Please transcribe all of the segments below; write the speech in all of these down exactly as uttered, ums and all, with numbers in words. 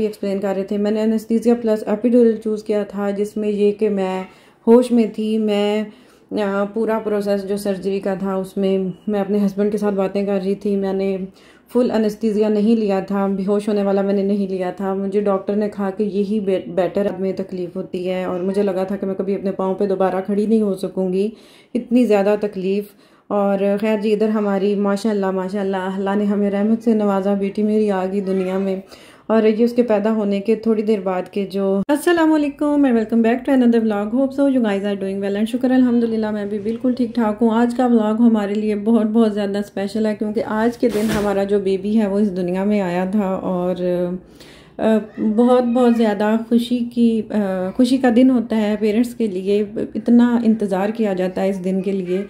भी एक्सप्लेन कर रहे थे। मैंने एनेस्थीसिया प्लस एपिडुरल चूज़ किया था, जिसमें ये कि मैं होश में थी, मैं पूरा प्रोसेस जो सर्जरी का था उसमें मैं अपने हस्बैंड के साथ बातें कर रही थी। मैंने फुल एनेस्थीसिया नहीं लिया था, बेहोश होने वाला मैंने नहीं लिया था। मुझे डॉक्टर ने कहा कि यही बेटर में तकलीफ़ होती है, और मुझे लगा था कि मैं कभी अपने पाँव पे दोबारा खड़ी नहीं हो सकूँगी, इतनी ज़्यादा तकलीफ़। और खैर जी इधर हमारी माशाल्लाह माशाल्लाह अल्लाह ने हमें रहमत से नवाजा, बेटी मेरी आ गई दुनिया में। और ये उसके पैदा होने के थोड़ी देर बाद के जो अस्सलाम वालेकुम and welcome back to another vlog. Hope so you guys are doing well and शुक्र अल्हम्दुलिल्लाह मैं भी बिल्कुल ठीक ठाक हूँ। आज का व्लॉग हमारे लिए बहुत बहुत ज़्यादा स्पेशल है, क्योंकि आज के दिन हमारा जो बेबी है वो इस दुनिया में आया था, और बहुत बहुत ज़्यादा खुशी की खुशी का दिन होता है पेरेंट्स के लिए। इतना इंतज़ार किया जाता है इस दिन के लिए।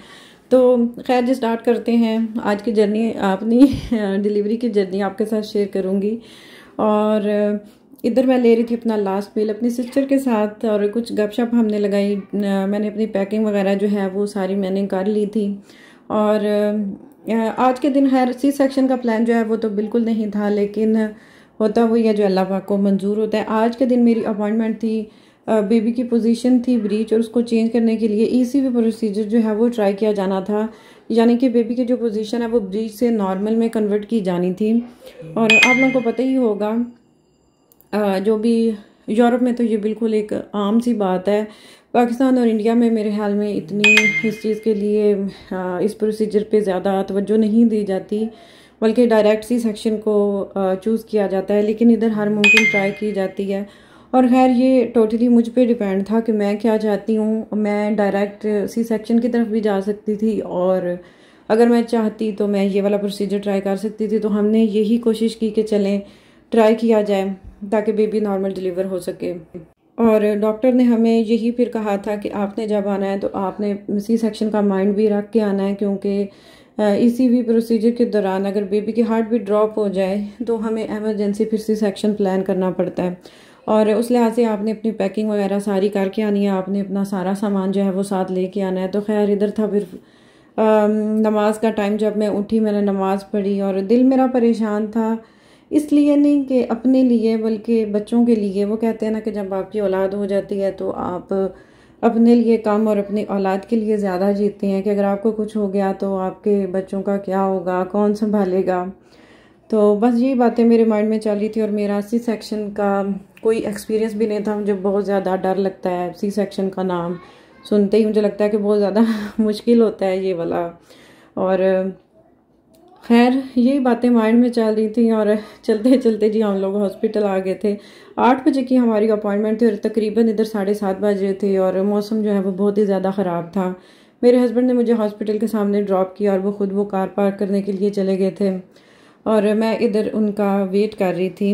तो खैर जी स्टार्ट करते हैं आज की जर्नी, अपनी डिलीवरी की जर्नी आपके साथ शेयर करूँगी। और इधर मैं ले रही थी अपना लास्ट मील अपनी सिस्टर के साथ, और कुछ गपशप हमने लगाई। मैंने अपनी पैकिंग वगैरह जो है वो सारी मैंने कर ली थी। और आज के दिन खैर सी सेक्शन का प्लान जो है वो तो बिल्कुल नहीं था, लेकिन होता वो यह जो अल्लाह पाक को मंजूर होता है। आज के दिन मेरी अपॉइंटमेंट थी, बेबी की पोजीशन थी ब्रीच, और उसको चेंज करने के लिए ईसीवी प्रोसीजर जो है वो ट्राई किया जाना था, यानी कि बेबी की जो पोजीशन है वो ब्रीच से नॉर्मल में कन्वर्ट की जानी थी। और आप लोगों को पता ही होगा, जो भी यूरोप में तो ये बिल्कुल एक आम सी बात है, पाकिस्तान और इंडिया में मेरे ख्याल में इतनी इस चीज़ के लिए इस प्रोसीजर पे ज़्यादा तवज्जो नहीं दी जाती, बल्कि डायरेक्ट सी सेक्शन को चूज़ किया जाता है, लेकिन इधर हर मुमकिन ट्राई की जाती है। और खैर ये टोटली मुझ पे डिपेंड था कि मैं क्या चाहती हूँ। मैं डायरेक्ट सी सेक्शन की तरफ भी जा सकती थी, और अगर मैं चाहती तो मैं ये वाला प्रोसीजर ट्राई कर सकती थी। तो हमने यही कोशिश की कि चलें ट्राई किया जाए ताकि बेबी नॉर्मल डिलीवर हो सके। और डॉक्टर ने हमें यही फिर कहा था कि आपने जब आना है तो आपने सी सेक्शन का माइंड भी रख के आना है, क्योंकि ईसीवी प्रोसीजर के दौरान अगर बेबी की हार्ट बीट ड्रॉप हो जाए तो हमें एमरजेंसी फिर सी सेक्शन प्लान करना पड़ता है। और उस लिहाज से आपने अपनी पैकिंग वगैरह सारी करके आनी है, आपने अपना सारा सामान जो है वो साथ लेके आना है। तो खैर इधर था फिर नमाज का टाइम। जब मैं उठी मैंने नमाज़ पढ़ी, और दिल मेरा परेशान था, इसलिए नहीं कि अपने लिए बल्कि बच्चों के लिए। वो कहते हैं ना कि जब आपकी औलाद हो जाती है तो आप अपने लिए कम और अपनी औलाद के लिए ज़्यादा जीते हैं, कि अगर आपको कुछ हो गया तो आपके बच्चों का क्या होगा, कौन संभालेगा। तो बस यही बातें मेरे माइंड में चल रही थी। और मेरा सी सेक्शन का कोई एक्सपीरियंस भी नहीं था। मुझे बहुत ज़्यादा डर लगता है, सी सेक्शन का नाम सुनते ही मुझे लगता है कि बहुत ज़्यादा मुश्किल होता है ये वाला। और खैर यही बातें माइंड में चल रही थी, और चलते चलते जी हम लोग हॉस्पिटल आ गए थे। आठ बजे की हमारी अपॉइंटमेंट थी, और तकरीबन इधर साढ़े सात बजे थे, और मौसम जो है वो बहुत ही ज़्यादा ख़राब था। मेरे हस्बैंड ने मुझे हॉस्पिटल के सामने ड्रॉप किया, और वो ख़ुद वो कार पार्क करने के लिए चले गए थे, और मैं इधर उनका वेट कर रही थी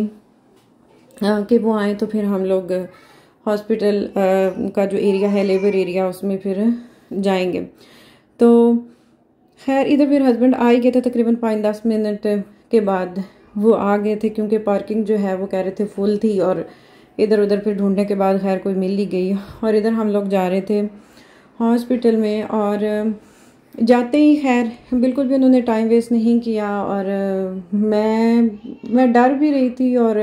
कि वो आए। तो फिर हम लोग हॉस्पिटल का जो एरिया है, लेबर एरिया, उसमें फिर जाएंगे। तो खैर इधर फिर हस्बैंड आ ही गए थे, तकरीबन पाँच दस मिनट के बाद वो आ गए थे, क्योंकि पार्किंग जो है वो कह रहे थे फुल थी, और इधर उधर फिर ढूंढने के बाद खैर कोई मिल ही गई। और इधर हम लोग जा रहे थे हॉस्पिटल में, और जाते ही खैर बिल्कुल भी उन्होंने टाइम वेस्ट नहीं किया। और मैं मैं डर भी रही थी और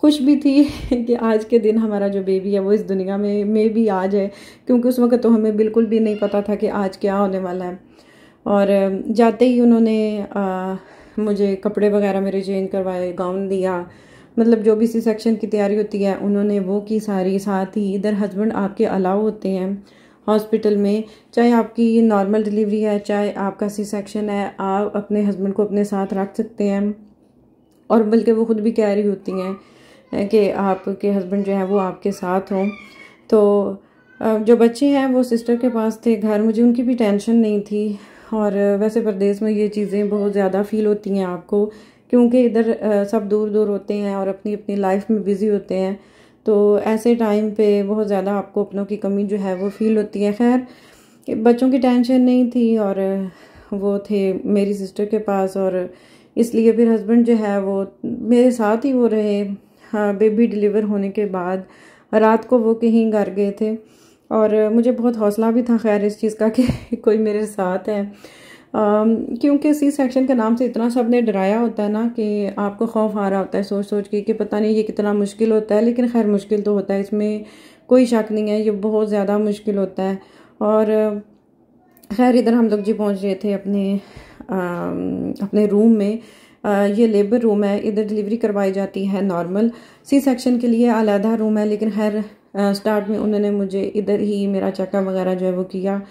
खुश भी थी कि आज के दिन हमारा जो बेबी है वो इस दुनिया में में भी आ जाए, क्योंकि उस वक्त तो हमें बिल्कुल भी नहीं पता था कि आज क्या होने वाला है। और जाते ही उन्होंने आ, मुझे कपड़े वगैरह मेरे चेंज करवाए, गाउन दिया, मतलब जो भी सी सेक्शन की तैयारी होती है उन्होंने वो की सारी। साथ ही इधर हस्बैंड आपके अलाउ होते हैं हॉस्पिटल में, चाहे आपकी नॉर्मल डिलीवरी है चाहे आपका सी सेक्शन है, आप अपने हस्बैंड को अपने साथ रख सकते हैं। और बल्कि वो ख़ुद भी कह रही होती हैं कि आपके हस्बैंड जो है वो आपके साथ हों। तो जो बच्चे हैं वो सिस्टर के पास थे घर, मुझे उनकी भी टेंशन नहीं थी। और वैसे परदेश में ये चीज़ें बहुत ज़्यादा फ़ील होती हैं आपको, क्योंकि इधर सब दूर दूर होते हैं और अपनी अपनी लाइफ में बिज़ी होते हैं, तो ऐसे टाइम पे बहुत ज़्यादा आपको अपनों की कमी जो है वो फ़ील होती है। खैर बच्चों की टेंशन नहीं थी, और वो थे मेरी सिस्टर के पास, और इसलिए फिर हस्बैंड जो है वो मेरे साथ ही वो रहे। हाँ, बेबी डिलीवर होने के बाद रात को वो कहीं घर गए थे, और मुझे बहुत हौसला भी था खैर इस चीज़ का कि कोई मेरे साथ है। क्योंकि सी सेक्शन के नाम से इतना सब ने डराया होता है ना कि आपको खौफ आ रहा होता है सोच सोच के कि पता नहीं ये कितना मुश्किल होता है, लेकिन खैर मुश्किल तो होता है, इसमें कोई शक नहीं है, ये बहुत ज़्यादा मुश्किल होता है। और खैर इधर हम लोग जी पहुँच रहे थे अपने आ, अपने रूम में। आ, ये लेबर रूम है, इधर डिलीवरी करवाई जाती है नॉर्मल, सी सेक्शन के लिए अलहदा रूम है। लेकिन खैर स्टार्ट में उन्होंने मुझे इधर ही मेरा चेकअप वगैरह जो है वो किया, आ,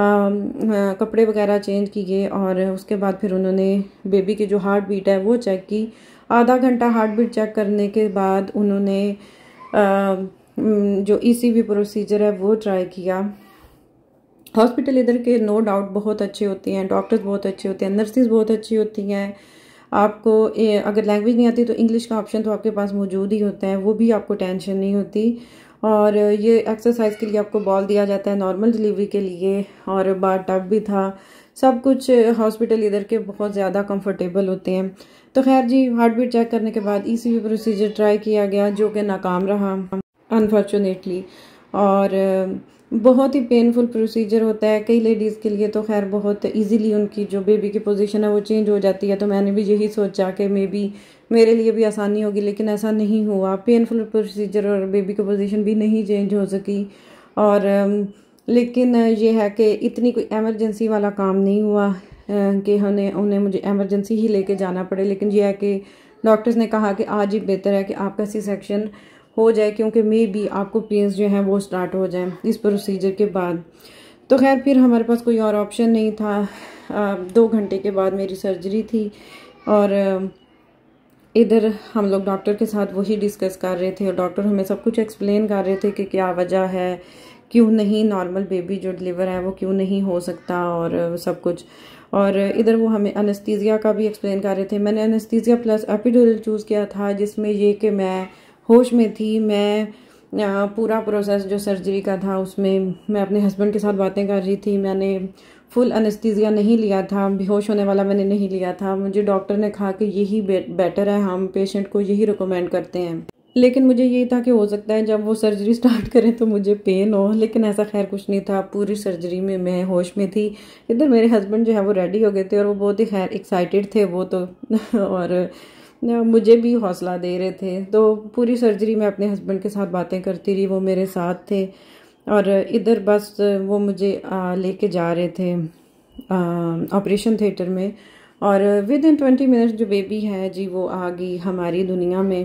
आ, कपड़े वगैरह चेंज किए और उसके बाद फिर उन्होंने बेबी की जो हार्ट बीट है वो चेक की। आधा घंटा हार्ट बीट चेक करने के बाद उन्होंने आ, जो ई सी वी प्रोसीजर है वो ट्राई किया। हॉस्पिटल इधर के नो डाउट बहुत अच्छे होते हैं, डॉक्टर्स बहुत अच्छे होते हैं, नर्सेज बहुत अच्छी होती हैं। आपको ए, अगर लैंग्वेज नहीं आती तो इंग्लिश का ऑप्शन तो आपके पास मौजूद ही होता है, वो भी आपको टेंशन नहीं होती। और ये एक्सरसाइज के लिए आपको बॉल दिया जाता है नॉर्मल डिलीवरी के लिए, और बाथ टब भी था, सब कुछ। हॉस्पिटल इधर के बहुत ज़्यादा कंफर्टेबल होते हैं। तो खैर जी हार्ट बीट चेक करने के बाद E C V procedure try किया गया, जो कि नाकाम रहा अनफॉर्चुनेटली, और बहुत ही पेनफुल प्रोसीजर होता है कई लेडीज़ के लिए। तो खैर बहुत इजीली उनकी जो बेबी की पोजीशन है वो चेंज हो जाती है। तो मैंने भी यही सोचा कि मे बी मेरे लिए भी आसानी होगी, लेकिन ऐसा नहीं हुआ। पेनफुल प्रोसीजर और बेबी की पोजीशन भी नहीं चेंज हो सकी। और लेकिन ये है कि इतनी कोई एमरजेंसी वाला काम नहीं हुआ कि हमें उन्हें मुझे एमरजेंसी ही लेके जाना पड़े। लेकिन यह है कि डॉक्टर्स ने कहा कि आज ही बेहतर है कि आपका सी सेक्शन हो जाए, क्योंकि मे भी आपको पेन्स जो हैं वो स्टार्ट हो जाए इस प्रोसीजर के बाद। तो खैर फिर हमारे पास कोई और ऑप्शन नहीं था। आ, दो घंटे के बाद मेरी सर्जरी थी, और इधर हम लोग डॉक्टर के साथ वही डिस्कस कर रहे थे, और डॉक्टर हमें सब कुछ एक्सप्लेन कर रहे थे कि क्या वजह है, क्यों नहीं नॉर्मल बेबी जो डिलीवर है वो क्यों नहीं हो सकता, और सब कुछ। और इधर वो हमें एनेस्थीसिया का भी एक्सप्लेन कर रहे थे। मैंने एनेस्थीसिया प्लस एपिडुरल चूज़ किया था, जिसमें ये कि मैं होश में थी। मैं पूरा प्रोसेस जो सर्जरी का था उसमें मैं अपने हस्बैंड के साथ बातें कर रही थी। मैंने फुल एनेस्थीसिया नहीं लिया था, बेहोश होने वाला मैंने नहीं लिया था। मुझे डॉक्टर ने कहा कि यही बेटर है, हम पेशेंट को यही रिकमेंड करते हैं। लेकिन मुझे यही था कि हो सकता है जब वो सर्जरी स्टार्ट करें तो मुझे पेन हो, लेकिन ऐसा खैर कुछ नहीं था। पूरी सर्जरी में मैं होश में थी। इधर मेरे हस्बैंड जो है वो रेडी हो गए थे, और वो बहुत ही खैर एक्साइटेड थे वो तो, और मुझे भी हौसला दे रहे थे। तो पूरी सर्जरी मैं अपने हस्बैंड के साथ बातें करती रही, वो मेरे साथ थे। और इधर बस वो मुझे लेके जा रहे थे ऑपरेशन थिएटर में, और विद इन ट्वेंटी मिनट्स जो बेबी है जी वो आ गई हमारी दुनिया में।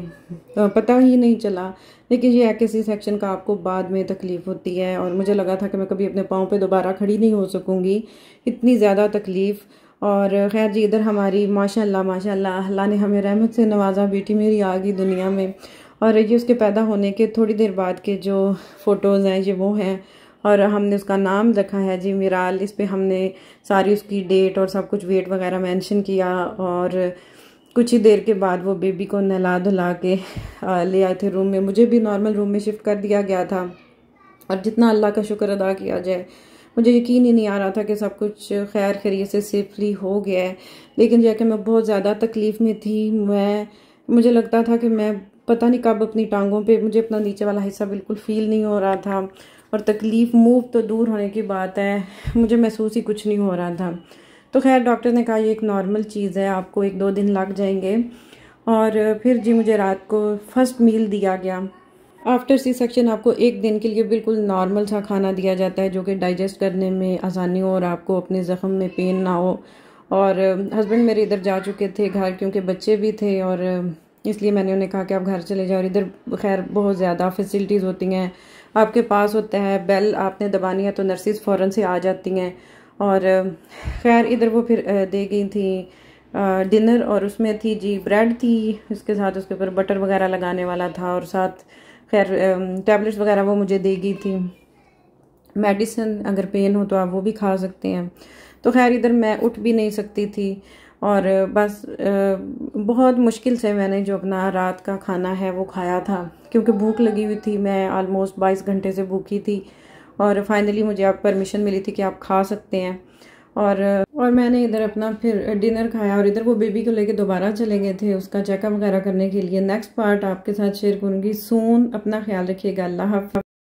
पता ही नहीं चला। लेकिन ये है कि सी सेक्शन का आपको बाद में तकलीफ़ होती है, और मुझे लगा था कि मैं कभी अपने पाँव पे दोबारा खड़ी नहीं हो सकूँगी, इतनी ज़्यादा तकलीफ़। और खैर जी इधर हमारी माशाल्लाह माशाल्लाह अल्लाह ने हमें रहमत से नवाजा, बेटी मेरी आ गई दुनिया में। और ये उसके पैदा होने के थोड़ी देर बाद के जो फ़ोटोज़ हैं ये वो हैं, और हमने उसका नाम रखा है जी मिराल। इस पे हमने सारी उसकी डेट और सब कुछ वेट वगैरह मेंशन किया, और कुछ ही देर के बाद वो बेबी को नहला धुला के ले आए थे रूम में। मुझे भी नॉर्मल रूम में शिफ्ट कर दिया गया था, और जितना अल्लाह का शुक्र अदा किया जाए, मुझे यकीन ही नहीं आ रहा था कि सब कुछ खैर खैरियत से सेफली हो गया है। लेकिन यह कि मैं बहुत ज़्यादा तकलीफ़ में थी। मैं मुझे लगता था कि मैं पता नहीं कब अपनी टांगों पे, मुझे अपना नीचे वाला हिस्सा बिल्कुल फ़ील नहीं हो रहा था, और तकलीफ़ मूव तो दूर होने की बात है, मुझे महसूस ही कुछ नहीं हो रहा था। तो खैर डॉक्टर ने कहा ये एक नॉर्मल चीज़ है, आपको एक दो दिन लग जाएंगे। और फिर जी मुझे रात को फर्स्ट मील दिया गया। आफ्टर सी सेक्शन आपको एक दिन के लिए बिल्कुल नॉर्मल सा खाना दिया जाता है, जो कि डाइजेस्ट करने में आसानी हो और आपको अपने ज़ख्म में पेन ना हो। और हस्बैंड मेरे इधर जा चुके थे घर, क्योंकि बच्चे भी थे, और इसलिए मैंने उन्हें कहा कि आप घर चले जाओ। और इधर खैर बहुत ज़्यादा फैसिलिटीज़ होती हैं, आपके पास होता है बेल, आपने दबानी है तो नर्सिस फ़ौरन से आ जाती हैं। और खैर इधर वो फिर दे गई थी डिनर, और उसमें थी जी ब्रेड थी, उसके साथ उसके ऊपर बटर वगैरह लगाने वाला था, और साथ खैर टैबलेट्स वगैरह वो मुझे दे गई थी। मेडिसिन अगर पेन हो तो आप वो भी खा सकते हैं। तो खैर इधर मैं उठ भी नहीं सकती थी, और बस बहुत मुश्किल से मैंने जो अपना रात का खाना है वो खाया था, क्योंकि भूख लगी हुई थी। मैं आलमोस्ट बाईस घंटे से भूखी थी, और फाइनली मुझे आप परमिशन मिली थी कि आप खा सकते हैं। और और मैंने इधर अपना फिर डिनर खाया, और इधर वो बेबी को लेके दोबारा चले गए थे उसका चेकअप वगैरह करने के लिए। नेक्स्ट पार्ट आपके साथ शेयर करूँगी। सून अपना ख्याल रखिएगा। अल्लाह हाफ़िज़।